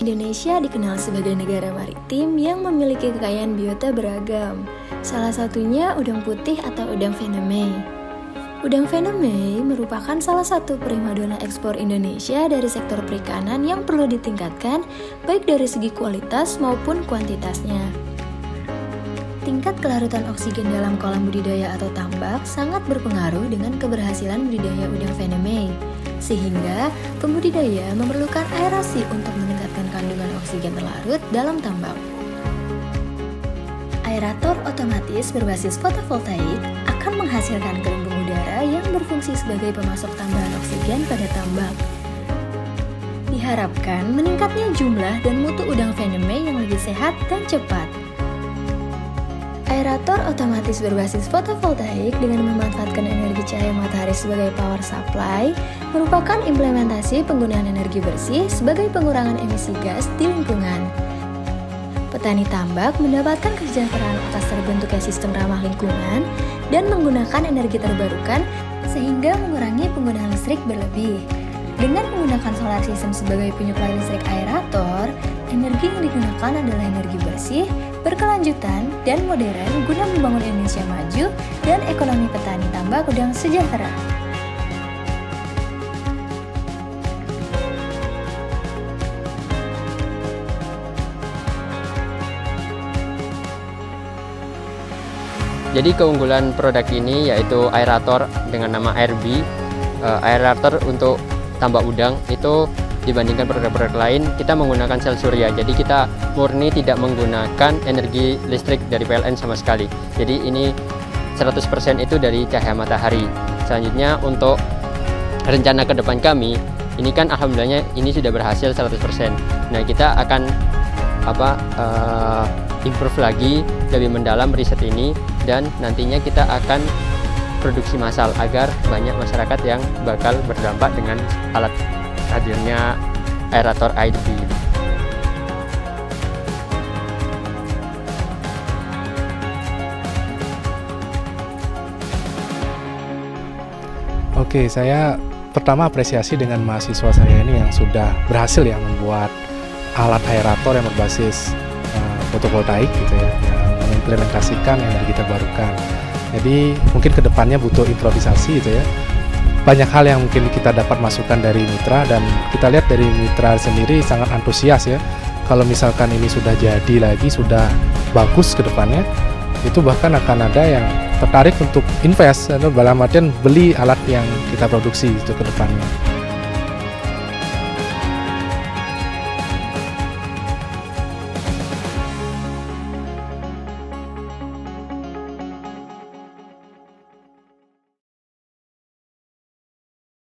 Indonesia dikenal sebagai negara maritim yang memiliki kekayaan biota beragam, salah satunya udang putih atau udang vannamei. Udang vannamei merupakan salah satu primadona ekspor Indonesia dari sektor perikanan yang perlu ditingkatkan baik dari segi kualitas maupun kuantitasnya. Tingkat kelarutan oksigen dalam kolam budidaya atau tambak sangat berpengaruh dengan keberhasilan budidaya udang vannamei, sehingga pembudidaya memerlukan aerasi untuk meningkatkan kandungan oksigen terlarut dalam tambak. Aerator otomatis berbasis fotovoltaik akan menghasilkan gelembung udara yang berfungsi sebagai pemasok tambahan oksigen pada tambak. Diharapkan meningkatnya jumlah dan mutu udang vannamei yang lebih sehat dan cepat. Aerator otomatis berbasis fotovoltaik dengan memanfaatkan energi cahaya matahari sebagai power supply merupakan implementasi penggunaan energi bersih sebagai pengurangan emisi gas di lingkungan. Petani tambak mendapatkan kesejahteraan atas terbentuknya sistem ramah lingkungan dan menggunakan energi terbarukan sehingga mengurangi penggunaan listrik berlebih. Dengan menggunakan solar system sebagai penyuplai listrik aerator, energi yang digunakan adalah energi bersih, berkelanjutan, dan modern guna membangun Indonesia maju dan ekonomi petani tambak udang sejahtera. Jadi keunggulan produk ini yaitu aerator dengan nama RB, aerator untuk tambak udang itu dibandingkan produk-produk lain kita menggunakan sel surya, jadi kita murni tidak menggunakan energi listrik dari PLN sama sekali. Jadi ini 100% itu dari cahaya matahari. Selanjutnya untuk rencana ke depan kami, ini kan alhamdulillahnya ini sudah berhasil 100%. Nah, kita akan improve lagi, lebih mendalam riset ini, dan nantinya kita akan produksi massal agar banyak masyarakat yang bakal berdampak dengan alat hadirnya aerator ID. Oke, saya pertama apresiasi dengan mahasiswa saya ini yang sudah berhasil ya membuat alat aerator yang berbasis fotovoltaik gitu ya, mengimplementasikan energi terbarukan. Jadi mungkin kedepannya butuh improvisasi gitu ya. Banyak hal yang mungkin kita dapat masukan dari mitra, dan kita lihat dari mitra sendiri sangat antusias ya. Kalau misalkan ini sudah jadi lagi, sudah bagus ke depannya, itu bahkan akan ada yang tertarik untuk invest dalam artian beli alat yang kita produksi itu ke depannya.